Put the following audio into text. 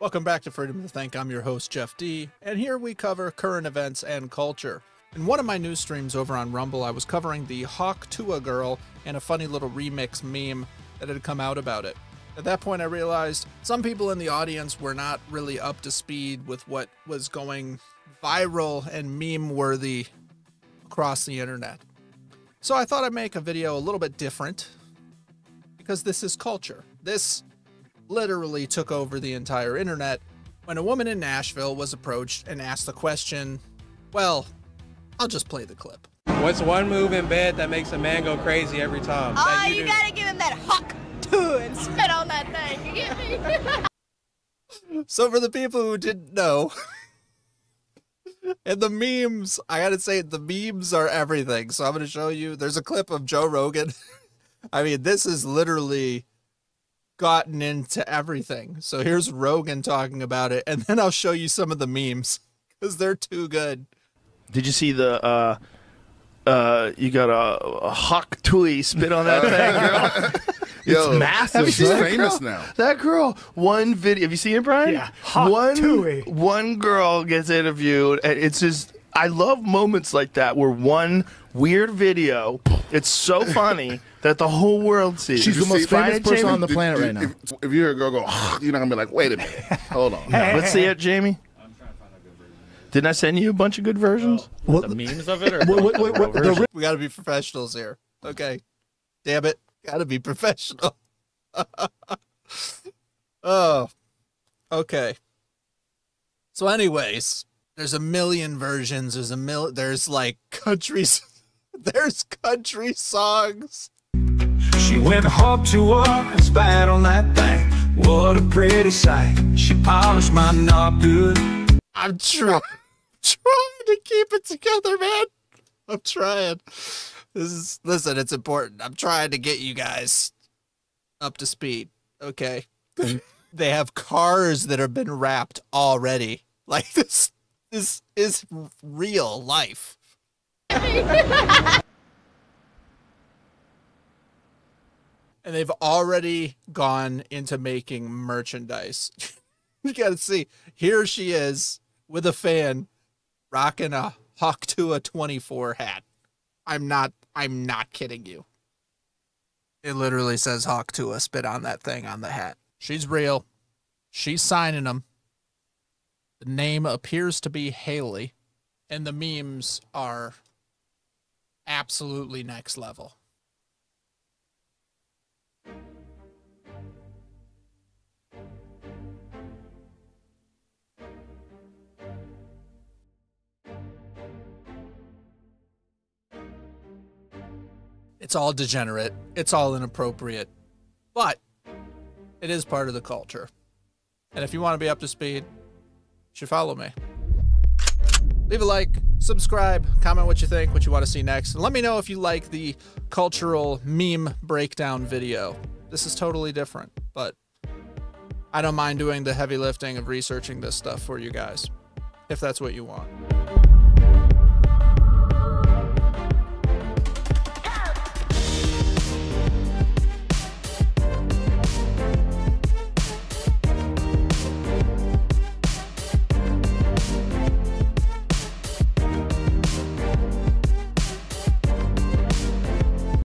Welcome back to Freedom to Think. I'm your host, Jeff D, and here we cover current events and culture. In one of my news streams over on Rumble, I was covering the Hawk Tuah girl and a funny little remix meme that had come out about it. At that point, I realized some people in the audience were not really up to speed with what was going viral and meme-worthy across the internet. So I thought I'd make a video a little bit different, because this is culture. This literally took over the entire internet when a woman in Nashville was approached and asked the question, well, I'll just play the clip. What's one move in bed that makes a man go crazy every time? Oh, you gotta give him that Hawk Tuah and spit on that thing, you get me? So for the people who didn't know, and the memes, I gotta say, the memes are everything. So I'm gonna show you, there's a clip of Joe Rogan. I mean, this is literally gotten into everything. So here's Rogan talking about it, and then I'll show you some of the memes, because they're too good. Did you see the, you got a Hawk Tuah spit on that thing, girl? Yo, it's massive. She's famous now. That girl, one video. Have you seen it, Brian? Yeah. Hawk Tuah. One girl gets interviewed, and it's just, I love moments like that where one weird video, it's so funny that the whole world sees. She's the most famous person on the planet right now. If you hear a girl go, oh, you're not gonna be like, wait a minute, hold on. Hey, let's see it, Jamie. I'm trying to find a good version. Didn't I send you a bunch of good versions? Well, what the memes of it? Or we gotta be professionals here. Okay, damn it. Gotta be professional. Oh, okay. So anyways, there's a million versions. There's there's like countries. There's country songs. She went Hawk Tuah and spat on that thing. What a pretty sight. She polished my knob good. I'm trying to keep it together, man. I'm trying. This is, listen, it's important. I'm trying to get you guys up to speed, okay? They have cars that have been wrapped already. Like, this is real life. And they've already gone into making merchandise. You gotta see, here she is with a fan rocking a Hawk Tuah 24 hat. I'm not kidding you. It literally says Hawk Tuah spit on that thing on the hat. She's real. She's signing them. The name appears to be Haley, and the memes are absolutely next level. It's all degenerate. It's all inappropriate. But it is part of the culture. And if you want to be up to speed, you should follow me. Leave a like, subscribe, comment what you think, what you want to see next. And let me know if you like the cultural meme breakdown video. This is totally different, but I don't mind doing the heavy lifting of researching this stuff for you guys, if that's what you want.